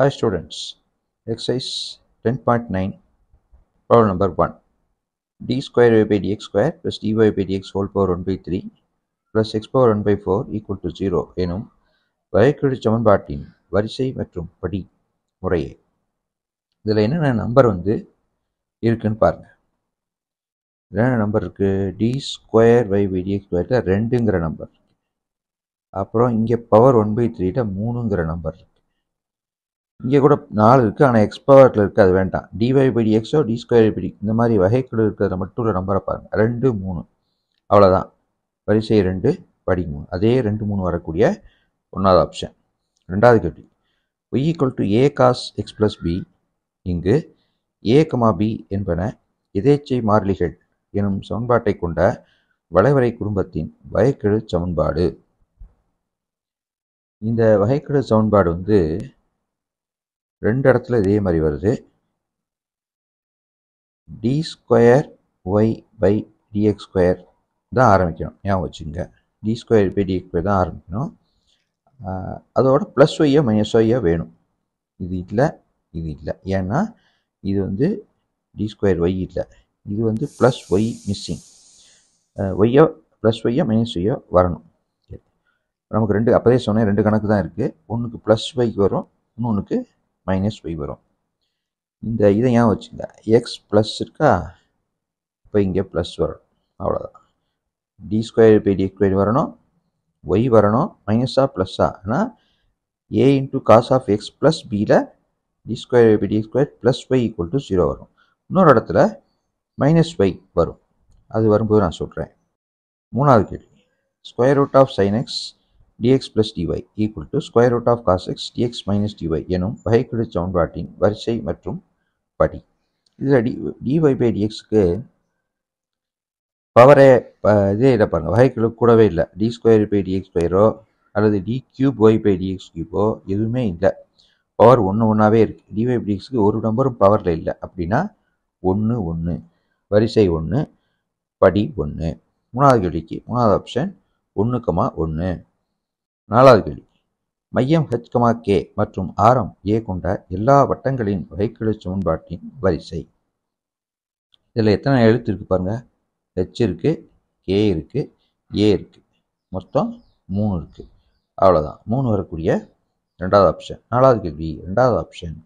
Hi students, exercise 10.9, problem number 1. d square a by dx square plus dy by dx whole power 1 by 3 plus x power 1 by 4 equal to 0 எனும் வகைக்கெழு சமன்பாட்டின் வரிசை மற்றும் படி முறையே. இதில் என்னென்ன நம்பர் இருக்குன்னு பாருங்க. என்னென்ன நம்பர் இருக்கு? d square y by dx squareல 2ங்கிற நம்பர், அப்புறம் இங்கே பவர் 1 by 3ல 3ங்கிற நம்பர், இங்கே கூட 4 இருக்குது, ஆனால் எக்ஸ் பவரில் இருக்குது, அது வேண்டாம். டிஒய் பை டிஎக்ஸோ டி ஸ்கொயர் பை டி இந்த மாதிரி வகைக்குழு இருக்கிறத மட்டும் உள்ள நம்பரை பாருங்கள். 2, 3 அவ்வளோதான். வரிசை 2 படி 3 அதே 2, 3 வரக்கூடிய 1வது ஆப்ஷன். 2வது கேள்வி, y equal to a cos x plus b. இங்கு ஏ, பி என்பன எதேச்சை மாறிலிகள் எனும் சமன்பாட்டை கொண்ட வளைவரை குடும்பத்தின் வகைக்கெழு சமன்பாடு. இந்த வகைக்கெழு சமன்பாடு 2 இடத்துல இதே மாதிரி வருது. D square y by dx square தான் ஆரம்பிக்கணும், ஞாபகம் வச்சுங்க. D square by dx square தான் ஆரம்பிக்கணும். அதோட ப்ளஸ் ஒய்யா மைனஸ் ஒய்யா வேணும். இது இல்லை, இது இல்லை, ஏன்னா இது டி ஸ்கொயர் ஒய் இல்லை, இது ப்ளஸ் ஒய் மிஸ்ஸிங். ஒய்யா ப்ளஸ் ஒய்யா மைனஸ் ஒய்யா வரணும். நமக்கு 2 அப்போதே சொன்னேன், 2 கணக்கு தான் இருக்குது. 1க்கு ப்ளஸ் ஒய் வரும், இன்னொன்றுக்கு மைனஸ் ஒய் வரும். இந்த இதை ஏன் வச்சுங்க, எக்ஸ் ப்ளஸ் இருக்கா, இப்போ இங்கே ப்ளஸ் வரணும், அவ்வளோதான். D square by d square வரணும், ஒய் வரணும், மைனஸாக ப்ளஸ்ஸா, ஆனால் a into cos of x plus பியில் d square by d square plus y equal to 0 வரும். இன்னொரு இடத்துல மைனஸ் ஒய் வரும், அது வரும்போது நான் சொல்கிறேன். 3வது கேள்வி, square root of sine x dx plus dy equal to square root of cos x dx minus dy எனும் வகைக்கெழு சமன்பாட்டின் வரிசை மற்றும் படி. இதில் dy by dxக்கு பவரே இதே இல்லை பாருங்கள், வகைக்கெழு கூடவே இல்லை. டி ஸ்கொயர் பை டிஎக்ஸ் ஸ்கொயரோ அல்லது d cube y by dx கியூபோ எதுவுமே இல்லை, பவர் 1, 1 இருக்குது. dy by dxக்கு ஒரு நம்பரும் பவரில் இல்லை, அப்படின்னா 1, 1 வரிசை 1, படி 1. 3வது கேள்விக்கு 3வது ஆப்ஷன் 1, 1. 4வது கேள்வி, மையம் h, k மற்றும் ஆரம் a கொண்ட எல்லா வட்டங்களின் வகைக்கெழு சமன்பாட்டின் வரிசை. இதில் எத்தனை எழுத்து இருக்குது பாருங்கள், h இருக்குது, k இருக்குது, a இருக்குது, மொத்தம் 3 இருக்குது, அவ்வளோதான். 3 வரக்கூடிய 2வது ஆப்ஷன். 4வது கேள்வி 2வது ஆப்ஷன்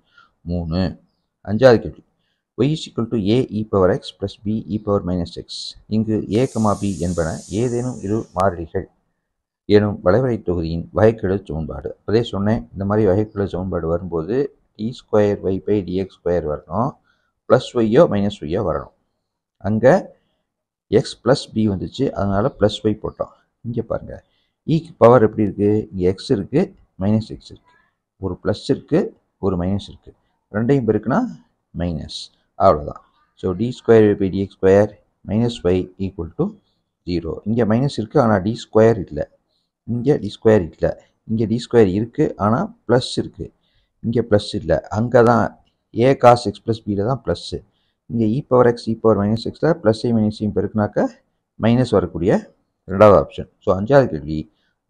3. 5வது கேள்வி, y equal to ae⁺x plus be⁻⁻x. இங்கு a, b என்பன ஏதேனும் இரு மாறிலிகள் எனும் வளைவரை தொகுதியின் வகைக்கெழு சமன்பாடு. அப்போதே சொன்னேன், இந்த மாதிரி வகைக்கெழு சமன்பாடு வரும்போது d square y by dx square வரணும், ப்ளஸ் ஒய்யோ மைனஸ் ஒய்யோ வரணும். அங்கே எக்ஸ் ப்ளஸ் பி அதனால் ப்ளஸ் ஒய் போட்டோம். இங்கே பாருங்கள், ஈக்கு பவர் எப்படி இருக்குது, இங்கே எக்ஸ் இருக்குது, மைனஸ் எக்ஸ் இருக்குது, ஒரு ப்ளஸ் இருக்குது, ஒரு மைனஸ் இருக்குது, 2யும் இருக்குன்னா மைனஸ், அவ்வளோதான். So d square by dx square minus y equal to 0. இங்கே மைனஸ் இருக்குது, ஆனால் டி ஸ்கொயர் இல்லை, இங்கே டி ஸ்கொயர் இல்லை, இங்கே டி ஸ்கொயர் இருக்குது ஆனால் ப்ளஸ் இருக்குது, இங்கே ப்ளஸ் இல்லை. அங்கே தான் ஏ காஸ் எக்ஸ் ப்ளஸ் பியில் தான் ப்ளஸ்ஸு, இங்கே e⁻x e⁻-xல ப்ளஸ் ஐ மைனஸ் ஐயும் பெருக்குனாக்க மைனஸ் வரக்கூடிய 2வது ஆப்ஷன். ஸோ 5வது கேள்வி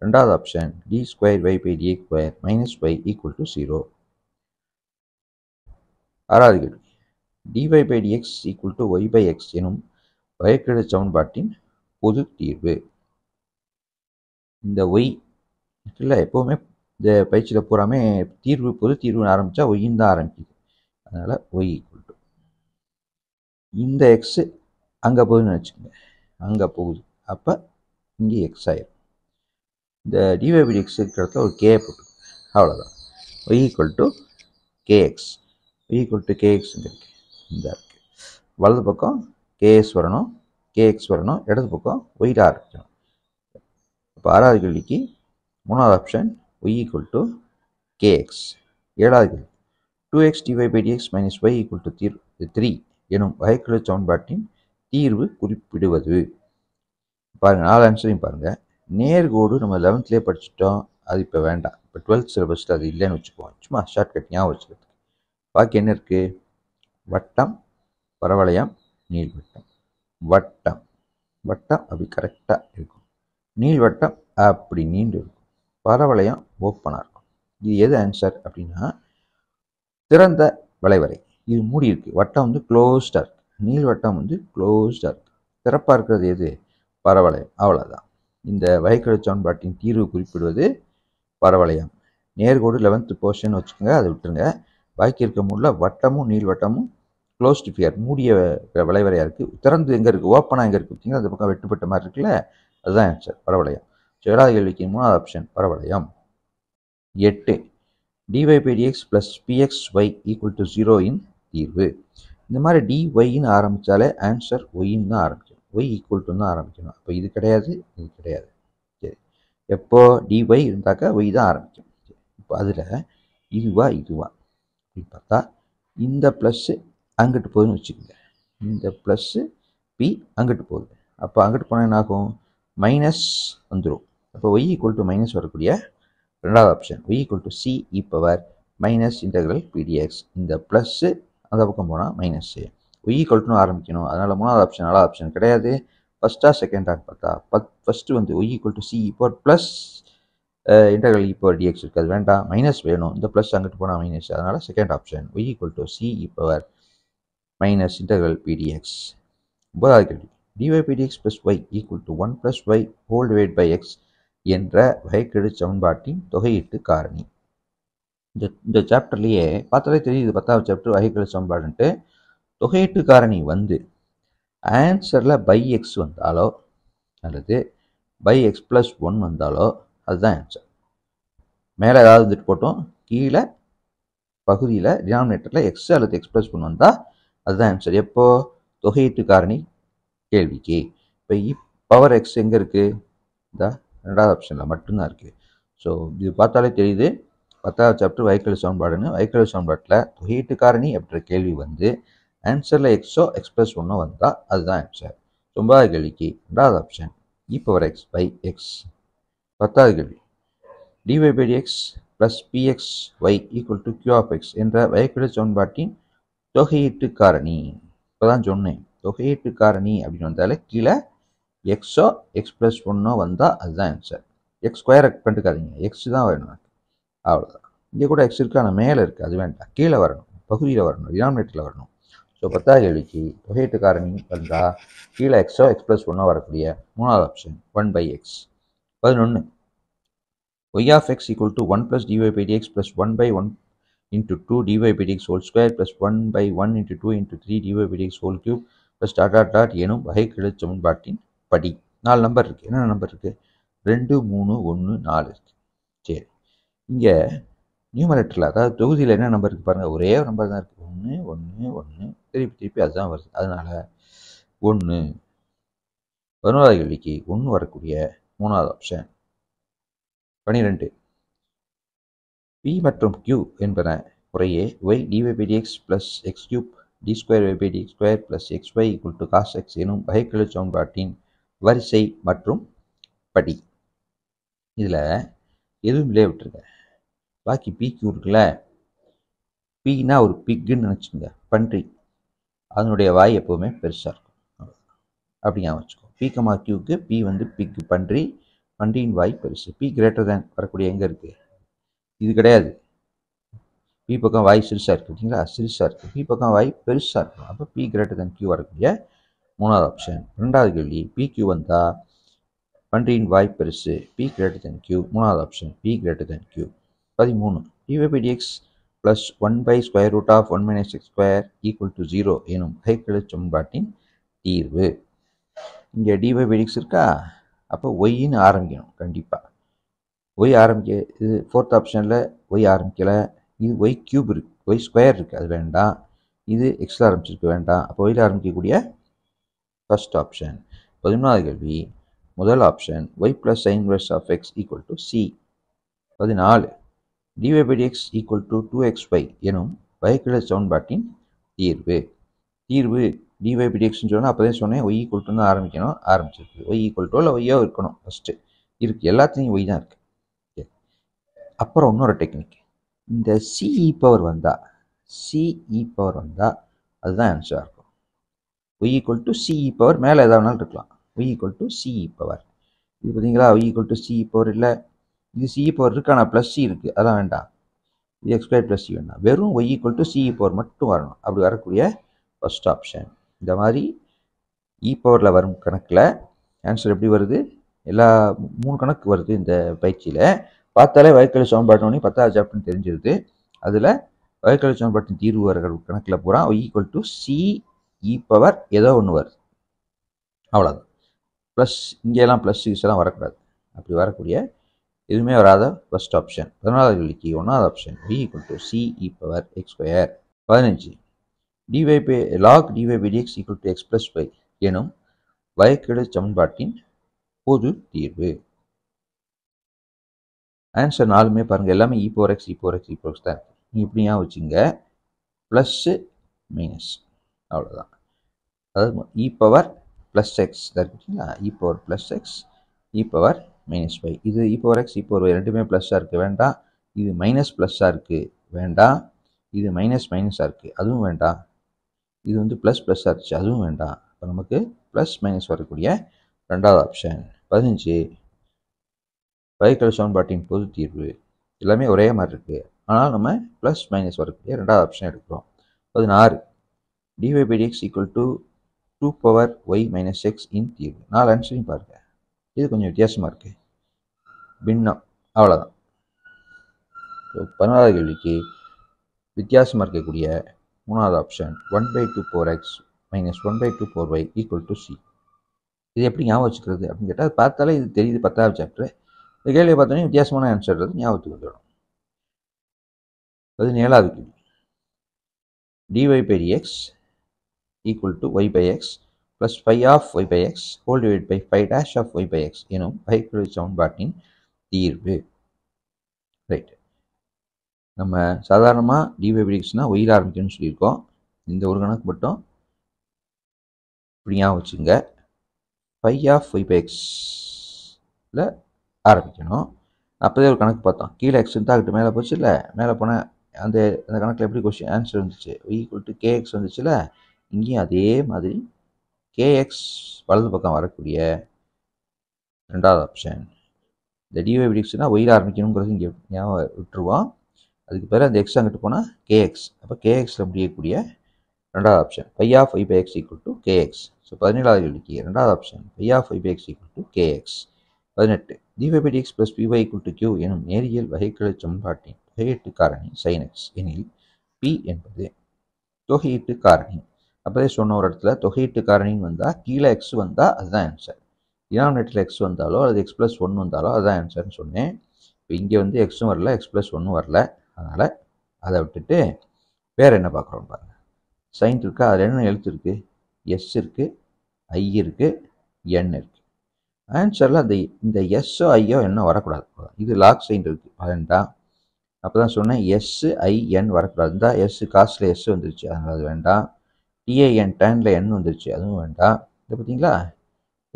2வது option d square y by dx square minus y equal to 0. 6வது கேள்வி, dy by dx equal to y by x எனும் வகைக்கெழு சமன்பாட்டின் பொது தீர்வு. இந்த ஒய் இல்லை, எப்போவுமே இந்த பயிற்சியில் பூராமே தீர்வு பொது தீர்வுன்னு ஆரம்பித்தா ஒய்ன்னு தான் ஆரம்பிக்குது, அதனால் ஒய் ஈக்குவல் டு இந்த எக்ஸு அங்கே போகுதுன்னு வச்சுக்கோங்க, அங்கே போகுது, அப்போ இங்கே எக்ஸ் ஆயிடும். இந்த டிஒய் பை எக்ஸ் இருக்கிற இடத்துல ஒரு கே போட்டு, அவ்வளோதான். Y equal to kx, y equal to k x இங்கே இருக்குது, இந்த இருக்குது. வலது பக்கம் கேஎஸ் வரணும், கேஎக்ஸ் வரணும், இடது பக்கம் ஒய்யில் ஆரம்பிக்கணும். இப்போ 6வது கேள்விக்கு 3வது option y equal to k x. 7வது கேள்வி, 2x d y by dx minus y equal to 3 எனும் வகைக்கெழு சமன்பாட்டின் தீர்வு குறிப்பிடுவது. பாருங்கள், 4 ஆன்சரையும் பாருங்கள். நேர்கோடு நம்ம 11th படிச்சுட்டோம், அது இப்போ வேண்டாம், இப்போ 12th சிலபஸில் அது இல்லைன்னு வச்சுக்குவோம், சும்மா ஷார்ட்கட் ஞாபகம் வச்சுக்கிறதுக்கு. பாக்கி என்ன இருக்குது, வட்டம், பரவளையம், நீள்வட்டம். வட்டம் வட்டம் அப்படி கரெக்டாக இருக்கும், நீள்வட்டம் அப்படி நீண்டு இருக்கும், பரவளையம் ஓப்பனாக இருக்கும். இது எது ஆன்சர் அப்படின்னா, திறந்த வளைவரை, இது மூடி இருக்குது. வட்டம் வந்து க்ளோஸ்டாக இருக்குது, நீள்வட்டம் வந்து க்ளோஸ்டாக இருக்குது. திறப்பாக இருக்கிறது எது? பரவளையம். அவ்வளோதான். இந்த வகைக்கெழு சமன்பாட்டின் தீர்வு குறிப்பிடுவது பரவளையம். நேர்கோடு 11th போர்ஷன் வச்சுக்கோங்க, அதை விட்டுருங்க. பாக்கி இருக்க முடியல. வட்டமும் நீள்வட்டமும் க்ளோஸ்டு ஃபியர், மூடிய வளைவரையாக இருக்குது. திறந்து எங்கே இருக்குது? ஓப்பனாக எங்கே இருக்குது பார்த்தீங்கன்னா அந்த பக்கம் வெட்டுப்பட்ட மாதிரி இருக்குல்ல, அதுதான் ஆன்சர் பரவளையம். ஸோ ஏழாவது கேள்விக்கு மூணாவது ஆப்ஷன் பரவளையம். 8 dy/dx + pxy = 0 இன் தீர்வு. இந்த மாதிரி dyன்னு ஆரம்பித்தாலே ஆன்சர் ஒயின்னு தான் ஆரம்பிக்கணும், y = தான் ஆரம்பிக்கணும். அப்போ இது கிடையாது, இது கிடையாது. சரி, எப்போ dy இருந்தாக்கா ஒய் தான் ஆரம்பிக்கும். இப்போ அதில் இதுவா அப்படின்னு பார்த்தா இந்த ப்ளஸ்ஸு அங்கிட்டு போகுதுன்னு வச்சுக்கோங்க. இந்த ப்ளஸ்ஸு பி அங்கிட்டு போகுது. அப்போ அங்கிட்டு போனால் என்ன ஆகும்? மைனஸ் வந்துடும். அப்போ y = - வரக்கூடிய ரெண்டாவது option y = c e − pdx. இந்த ப்ளஸ்ஸு அந்த பக்கம் போனால் மைனஸ்ஸு, y = ஆரம்பிக்கணும். அதனால் மூணாவது ஆப்ஷன் நாலாவது ஆப்ஷன் கிடையாது. ஃபஸ்ட்டாக செகண்டாக பார்த்தா ஃபஸ்ட்டு வந்து y = c e / (integral e / dx) இருக்காது, வேண்டாம், மைனஸ் வேணும். இந்த ப்ளஸ் அங்கிட்டு போனால் மைனஸ், அதனால் second option y = c e − (integral pdx). 9வது கேள்வி dy/dx + y = 1 + y (x) என்ற வகைக்கெழு சமன்பாட்டின் தொகையீட்டு காரணி. இந்த சாப்டர்லேயே பார்த்தாலே தெரியுது, 10வது சாப்டர் வகைக்கெழு சமன்பாடுன்ட்டு. தொகையீட்டு காரணி வந்து ஆன்சரில் x வந்தாலோ அல்லது x + 1 வந்தாலோ அதுதான் ஆன்சர். மேலே ஏதாவது வந்துட்டு போட்டோம், கீழே பகுதியில் டினாமினேட்டரில் எக்ஸ் அல்லது x + 1 வந்தால் அதுதான் ஆன்சர். எப்போது? தொகையீட்டு காரணி கேள்விக்கு. இப்போ e⁴x எங்கே இருக்குது? இந்த ரெண்டாவது ஆப்ஷனில் மட்டும்தான் இருக்குது. ஸோ இது பார்த்தாலே தெரியுது, 10வது சாப்டர் வகைக்கெழு சமன்பாடுன்னு. வகைக்கெழு சமன்பாட்டில் தொகையீட்டு காரணி அப்படின்ற கேள்வி வந்து ஆன்சரில் எக்ஸோ x + 1 வந்தால் அதுதான் ஆன்சர். 9வது கேள்விக்கு ரெண்டாவது ஆப்ஷன் e⁴x/x. 10வது கேள்வி dy/dx + pxy = q(x) என்ற வகைக்கெழு சமன்பாட்டின் தொகையீட்டு காரணி. இப்போ தான் சொன்னேன், தொகையீட்டு காரணி அப்படின்னு வந்தாலே கீழே எக்ஸோ x + 1 வந்தால் அதுதான் ஆன்சர். x2 பண்ணிட்டுக்காதீங்க, எக்ஸ் தான் வரணும். அவ்வளோதான். இங்கே கூட எக்ஸ் இருக்கா, ஆனால் மேலே இருக்குது, அது வேண்டாம், கீழே வரணும், பகுதியில் வரணும், டினாமினேட்டரில் வரணும். ஸோ 10வது கேள்விக்கு தொகையீட்டு காரணி வந்தால் கீழே எக்ஸோ x + 1 வரக்கூடிய மூணாவது ஆப்ஷன் 1/x. 11 y/dx + 1/(1 × 2)/(2 × 3)/(3 × 3)/(3 / 3) எனும் வகைக்கெழு சமன்பாட்டின் படி. 4 நம்பர் இருக்குது. என்னென்ன நம்பர் இருக்குது? 2, 3, 1, 4 இருக்குது. சரி, இங்கே நியூமரேட்டரில் அதாவது தொகுதியில் என்ன நம்பர் இருக்குது பாருங்கள், ஒரே ஒரு நம்பர் தான் இருக்குது, 1, 1, 1, திருப்பி அதுதான் வருது. அதனால் 1 11வது கேள்விக்கு 1 வரக்கூடிய மூணாவது ஆப்ஷன். 12 p மற்றும் q என்பன முறையே y/dx + (x³)/d²/dx² + xy = cos x எனும் வகைக்கெழு சமன்பாட்டின் வரிசை மற்றும் படி. இதில் எதுவும் விளைய விட்டுருங்க. பாக்கி pq இருக்குல்ல, pனா ஒரு பிக்குன்னு நினச்சிங்க, பன்றி, அதனுடைய வாய் எப்போவுமே பெருசாக இருக்கும், அப்படிங்க வச்சுக்கோ. p, qக்கு p வந்து பிக்கு, பன்றி, பன்றியின் வாய் பெருசு. p > வரக்கூடிய எங்கே இருக்குது? இது கிடையாது. பி பக்கம் வாய் சிறுசாக இருக்குது, பார்த்தீங்களா, சிறுசாக இருக்குது. பி பக்கம் வாய் பெருசாக இருக்கும். அப்போ p > q வரக்கூடிய மூணாவது ஆப்ஷன். 2வது கேள்வி pq வந்தால் பன்றியின் வாய் பெருசு, p > q, மூணாவது option p > q. 13 dy/dx + 1/√(1 - x²) = 0 எனும் வகைக்கெழு சமன்பாட்டின் தீர்வு. இங்கே dy/dx இருக்கா, அப்போ ஒய்ன்னு ஆரம்பிக்கணும் கண்டிப்பாக. ஒய் ஆரம்பிக்க இது 4th ஆப்ஷனில் ஒய் ஆரம்பிக்கலை. இது y³ இருக்குது, y² இருக்குது, அது வேண்டாம். இது எக்ஸில் ஆரம்பிச்சிருக்கு, வேண்டாம். அப்போ ஒயில் ஆரம்பிக்கக்கூடிய ஃபர்ஸ்ட் ஆப்ஷன். 14வது கேள்வி முதல் option y + sin 1 x = c. 14 dy/dx = 2xy எனும் வகைக்கெழு சமன்பாட்டின் தீர்வு. dy/dxன்னு சொன்னால் அப்போதே சொன்னேன், y = தான் ஆரம்பிக்கணும். ஆரம்பிச்சிருக்கு, y = இல்லை ஒய்யோ இருக்கணும். ஃபஸ்ட்டு இருக்குது, எல்லாத்துலேயும் ஒய் தான் இருக்குது. அப்புறம் இன்னொரு டெக்னிக், இந்த c e பவர் வந்தால் அதுதான் ஆன்சராக இருக்கும். y = c e மேலே எதாவது இருக்கலாம், y = c e. இது பார்த்தீங்களா, y = c e இல்லை, இது c e இருக்கான ப்ளஸ் c இருக்குது, அதெல்லாம் வேண்டாம். x square plus u என்ன வெறும் y equal to c e power மட்டும் வரணும். அப்படி வரக்கூடிய first option. இந்த மாதிரி e powerல வரும் கணக்கில் ஆன்சர் எப்படி வருது? எல்லா மூணு கணக்கு வருது இந்த பயிற்சியில். பார்த்தாலே வகைக்கெழு சமன்பாடுன்னு 10வது சாப்டர் தெரிஞ்சிருது. அதில் வகைக்கெழு சமன்பாட்டின் தீர்வு வர கணக்கில் பூரா y equal to c e power ஏதோ ஒன்று வருது, அவ்வளோதான். ப்ளஸ் இங்கெல்லாம் ப்ளஸ் யூஸ் எல்லாம் வரக்கூடாது. அப்படி வரக்கூடிய எதுவுமே வராத ஃபர்ஸ்ட் ஆப்ஷன். 14வது விலைக்கு 1வது option v equal to c e power x square. 15 log dy by dx equal to x plus y எனும் வகைக்கெழு சமன்பாட்டின் பொது தீர்வு. ஆன்சர் 4மே பாருங்கள், எல்லாமே e power x e power x e power x தான். நீங்கள் இப்படியா வச்சுங்க, ப்ளஸ்ஸு மைனஸ், அவ்வளோதான். அதாவது e power plus x தான் இருக்குங்களா, e power plus x e power minus y. இது e power x e power y ரெண்டுமே ப்ளஸ்ஸாக இருக்குது, வேண்டாம். இது மைனஸ் ப்ளஸ்ஸாக இருக்குது, வேண்டாம். இது மைனஸ் மைனஸாக இருக்குது, அதுவும் வேண்டாம். இது வந்து ப்ளஸ் ப்ளஸ்ஸாக இருந்துச்சு, அதுவும் வேண்டாம். இப்போ நமக்கு ப்ளஸ் மைனஸ் வரக்கூடிய 2வது ஆப்ஷன். 15 வகைக்கெழு சமன்பாட்டின் பொது தீர்வு. எல்லாமே ஒரே மாதிரி இருக்குது, ஆனால் நம்ம ப்ளஸ் மைனஸ் வரக்கூடிய 2வது ஆப்ஷன் எடுக்கிறோம். 16 d y by dx equal to 2 power y minus x இன் தீர்வு. 4 ஆன்சரையும் பாருங்கள், இது கொஞ்சம் வித்தியாசமாக இருக்குது, பின்னம், அவ்வளோதான். ஸோ 14வது கேள்விக்கு வித்தியாசமாக இருக்கக்கூடிய 3வது option 1/2 power x minus 1/2 power y equal to c. இது எப்படி ஞாபகம் வச்சுக்கிறது அப்படின்னு கேட்டால், பார்த்தாலே இது தெரியுது 10வது சாப்டர். இந்த கேள்வியை பார்த்தோன்னே வித்தியாசமான ஆன்சர் ஞாபகத்துக்கு வந்துடும். 17வது கேள்வி dy/dx = y/x + 5/y/x divided by 5' of y/x எனும் வகைக்கெழு சமன்பாட்டின் தீர்வு. ரைட், நம்ம சாதாரணமாக dy/dxனால் ஒயில் ஆரம்பிக்கணும்னு சொல்லியிருக்கோம். இந்த ஒரு கணக்கு மட்டும் இப்படி ஞாபகம் வச்சுங்க, 5/y/xல ஆரம்பிக்கணும். அப்போதே ஒரு கணக்கு பார்த்தோம், கீழே எக்ஸ் இருந்தால் அதுக்கு மேலே போச்சு இல்லை, மேலே போனால் அந்த அந்த கணக்கில் எப்படி கொஸ்டின் ஆன்சர் வந்துச்சு, y = kx வந்துச்சுல்ல. இங்கேயும் அதே மாதிரி kx வலது பக்கம் வரக்கூடிய 2வது ஆப்ஷன். இந்த dy/dxனா ஒயில் ஆரம்பிக்கணுங்கிறது இங்கே ஞாபகம் விட்டுருவோம். அதுக்கு பிறகு அந்த எக்ஸ் அங்கிட்டு போனால் kx, அப்போ kxல முடியக்கூடிய 2வது ஆப்ஷன் 5/y/x = kx. ஸோ 17வது கேள்விக்கு 2வது option 5/y/x = kx. 18 dy/dx + py = q எனும் நேரியல் வகைக்கெழு சமன்பாட்டின் தொகையீட்டு காரணி sin x எனில் p என்பது தொகையீட்டு காரணி. அப்போதே சொன்ன ஒரு இடத்துல தொகையீட்டு காரணின்னு வந்தால் கீழே x வந்தால் அதுதான் ஆன்சர், டினாமினேட்டரில் x வந்தாலோ அல்லது x+1 வந்தாலோ அதுதான் ஆன்சர்னு சொன்னேன். இப்போ இங்கே வந்து எக்ஸும் வரல, x+1 வரல, அதனால் அதை விட்டுட்டு வேறு என்ன பார்க்குறோம் பாருங்கள். சைன் இருக்கா, அதில் என்ன எழுத்து இருக்குது, எஸ் இருக்குது, ஐ இருக்குது, என் இருக்குது. ஆன்சரில் அந்த இந்த எஸ்ஸோ ஐயோ என்ன வரக்கூடாது. இது லாக் சைன் இருக்குது, வேண்டாம். அப்போ தான் சொன்னேன் எஸ்ஸு ஐ என் வரக்கூடாது. இந்த எஸ்ஸு காசில் எஸ் வந்துருச்சு, அதனால் அது வேண்டாம். டிஐஎன் டேனில் என் வந்துருச்சு, அதுவும் வேண்டாம். இதை பார்த்தீங்களா,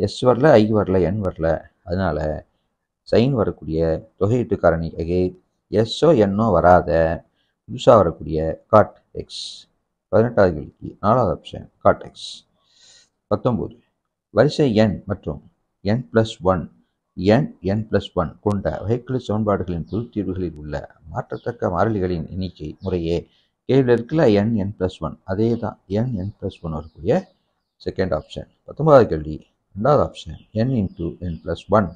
எஸ் வரல, ஐ வரல, என் வரல. அதனால் சைன் வரக்கூடிய தொகையீட்டு காரணி எஸ்ஸோ என்னோ வராத புதுசாக வரக்கூடிய காட் எக்ஸ். 18வது கேள்விக்கு 4வது ஆப்ஷன் காட் எக்ஸ். 19 வரிசை என் மற்றும் n+1 கொண்ட வகைக்கெழு சமன்பாடுகளின் பொது தீர்வுகளில் உள்ள மாற்றத்தக்க மாறிலிகளின் எண்ணிக்கை முறையே கேள்வியில் இருக்கல, n+1 அதே தான். n+1 வரக்கூடிய 2nd ஆப்ஷன். 19வது கேள்வி 2வது ஆப்ஷன் n×n+1.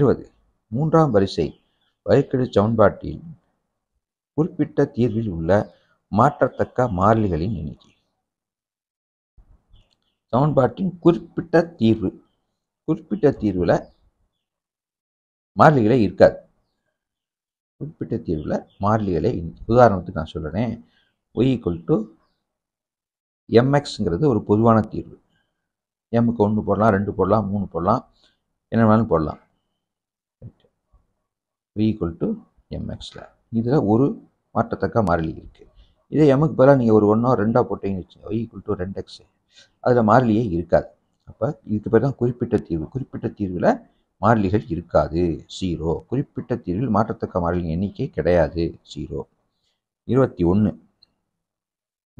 20 3வது வரிசை வகைக்கெழு சமன்பாட்டில் குறிப்பிட்ட தீர்வில் உள்ள மாற்றத்தக்க மாறிலிகளின் எண்ணிக்கை. சமன்பாட்டின் குறிப்பிட்ட தீர்வில் மாறிலிகளே இருக்காது. குறிப்பிட்ட தீர்வில் மாறிலிகளே, உதாரணத்துக்கு நான் சொல்கிறேன், y = mx ஒரு பொதுவான தீர்வு. எம்முக்கு 1 போடலாம், 2 போடலாம், 3 போடலாம், என்ன வேணாலும் போடலாம். y = mx இதில் ஒரு மாற்றத்தக்க மாறிலி இருக்குது. இதே எம்முக்கு பதிலாக நீங்கள் ஒரு 1 or 2 போட்டீங்கன்னு வச்சுங்க, y = 2x, அதில் மாறிலியே இருக்காது. அப்போ இதுக்கு பேர் தான் குறிப்பிட்ட தீர்வு. குறிப்பிட்ட தீர்வில் மாறிலிகள் இருக்காது, 0. குறிப்பிட்ட தீர்வில் மாற்றத்தக்க மாறிலிகள் எண்ணிக்கை கிடையாது, 0. 21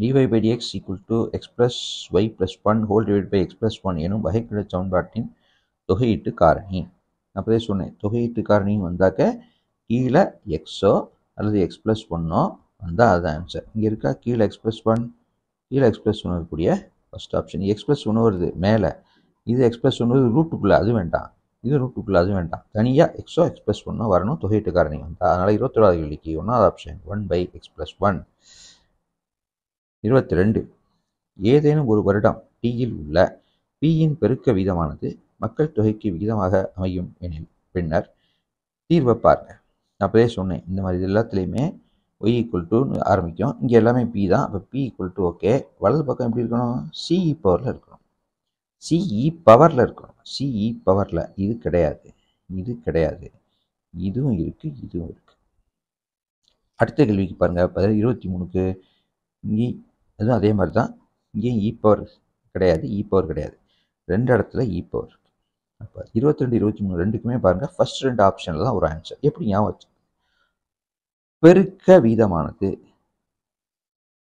dy/dx = x + y + 1 divided by x + 1 எனும் வகைக்கெழு சமன்பாட்டின் தொகையீட்டு காரணி. அப்போதே சொன்னேன், தொகையீட்டு காரணின்னு வந்தாக்க கீழே எக்ஸோ அல்லது x plus 1 வந்தால் அதுதான் ஆன்சர். இங்கே இருக்கா கீழே x plus 1, கீழே x plus 1 இருக்கக்கூடிய ஃபஸ்ட் ஆப்ஷன். x plus 1 வருது மேலே, இது x plus 1 வருது ரூட்டுக்குள்ளே, அது வேண்டாம். இது ரூட்டுக்குள்ளே, அது வேண்டாம். தனியாக எக்ஸோ x plus 1 வரணும், தொகையிட்டு காரணி வந்தால். அதனால் 27வது கேள்விக்கு 1வது ஆப்ஷன் 1/(x + 1). 22, ஏதேனும் ஒரு வருடம் டீயில் உள்ள பியின் பெருக்க வீதமானது மக்கள் தொகைக்கு விகிதமாக அமையும் எனில் பின்னர் தீர்வை பாருங்க. அப்போதே சொன்னேன், இந்த மாதிரி இது எல்லாத்துலேயுமே y = ஆரம்பிக்கும். இங்கே எல்லாமே பி தான். அப்போ p = ஓகே. வலது பக்கம் எப்படி இருக்கணும்? சிஇ பவரில் இருக்கணும். சிஇ பவரில் இருக்கணும். சிஇ பவரில் இது கிடையாது, இது கிடையாது, இதுவும் இருக்குது, இதுவும் இருக்குது. அடுத்த கேள்விக்கு பாருங்கள். 23க்கு இங்கே அதுவும் அதே மாதிரி தான். இங்கேயும் இ பவர் கிடையாது, இ பவர் கிடையாது, ரெண்டு இடத்துல இ பவர் இருக்குது. அப்போ 22, 23 ரெண்டுக்குமே பாருங்கள், ஃபர்ஸ்ட் ரெண்டு ஆப்ஷனில் தான் ஒரு ஆன்சர். எப்படி ஞாபகம் வச்சு பெருக்க வீதமானது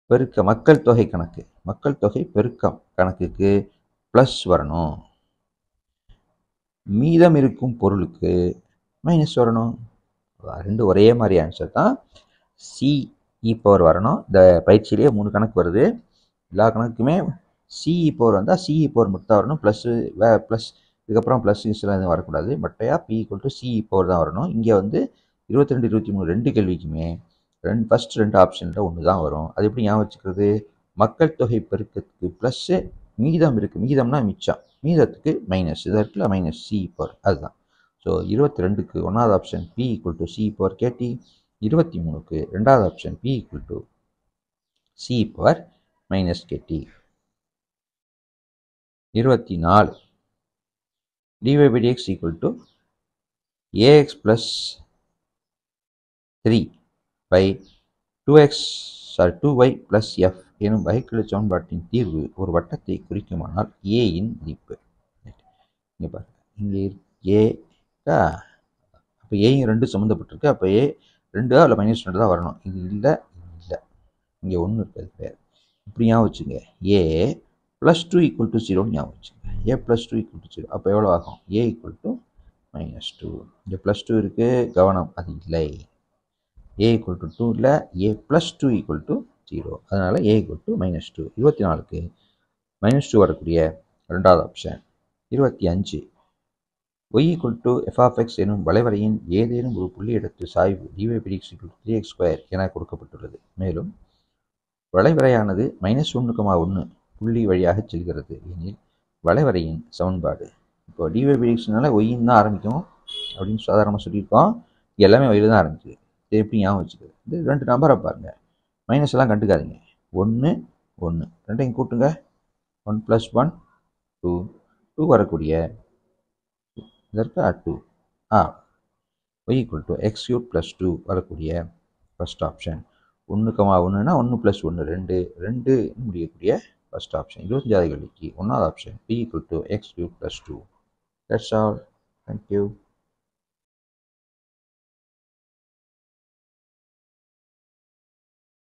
பெருக்க மக்கள் தொகை கணக்கு, மக்கள் தொகை பெருக்கம் கணக்குக்கு ப்ளஸ் வரணும், மீதம் இருக்கும் பொருளுக்கு மைனஸ் வரணும். ரெண்டு ஒரே மாதிரி ஆன்சர் தான். சிஇ பவர் வரணும். இந்த பயிற்சியிலேயே 3 கணக்கு வருது. எல்லா கணக்குக்குமே சிஇ பவர் வந்தால் சிஇ பவர் மட்டும் தான் வரணும். ப்ளஸ் இதுக்கப்புறம் ப்ளஸ் இன்ஸ்லாம் எதுவும் வரக்கூடாது. மட்டையாக p = சிஇ பவர் தான் வரணும். இங்கே வந்து 22, 23 ரெண்டு கேள்விக்குமே ஃபஸ்ட் ரெண்டு ஆப்ஷனில் ஒன்று தான் வரும். அது எப்படி ஞாபகம் வச்சுக்கிறது? மக்கள் தொகை பெருக்கத்துக்கு ப்ளஸ்ஸு, மீதம் இருக்குது, மீதம்னா மிச்சம், மீதத்துக்கு மைனஸ், இதற்குள்ள மைனஸ் சிஇ பவர், அதுதான். ஸோ 22க்கு 1வது option p = c e power k t. 23க்கு 2வது option p = c e power minus k t. 24, dy/dx ax + 3/2y + f எனும் வகைக்கெழு சமன்பாட்டின் தீர்வு ஒரு வட்டத்தை குறிக்குமானால் a இன் மதிப்பு. இங்கே பாருங்க, இங்கே ஏக்கா, அப்போ ஏயும் 2 சம்மந்தப்பட்டிருக்கு. அப்போ ஏ 2 அதில் -2 தான் வரணும். இது இல்லை, இல்லை, இங்கே 1 இருக்கிறது கிடையாது. இப்படி ஞாபகம் வச்சுங்க, a + 2 = 0 ஞாபகம் வச்சுங்க. a + 2 = 0. அப்போ எவ்வளோ ஆகும்? a = -2. இங்கே +2 இருக்குது, கவனம், அது இல்லை. a = 2 இல்லை, a + 2 = 0. அதனால் a = -2. 24க்கு -2 வரக்கூடிய 2வது ஆப்ஷன். 25, y = f(x) எனும் வளைவரையின் ஏதேனும் ஒரு புள்ளி எடுத்து சாய்வு dy/dx = 3x² என கொடுக்கப்பட்டுள்ளது. மேலும் வளைவரையானது -1,1 புள்ளி வழியாக செல்கிறது எனில் வளைவரையின் சமன்பாடு. இப்போ dy/dxனால ஒய்ன்னு தான் ஆரம்பிக்கும் அப்படின்னு சாதாரணமாக சொல்லியிருக்கோம். எல்லாமே ஒயில் தான் ஆரம்பிக்குது. இது எப்படி ஞாபகம் வச்சுக்குது? இந்த 2 நம்பரை பாருங்கள், மைனஸ் எல்லாம் கண்டுக்காதீங்க. 1, 1 ரெண்டையும் கூட்டுங்க. 1 + 1 = 2 வரக்கூடிய இதற்கா 2. y = x³ + 2 வரக்கூடிய ஃபர்ஸ்ட் ஆப்ஷன். 1,1ன்னா 1 + 1 2, 2 முடியக்கூடிய ஃபர்ஸ்ட் ஆப்ஷன். 25வது கேள்விக்கு 1வது option p = x³ + 2. That's all. Thank you.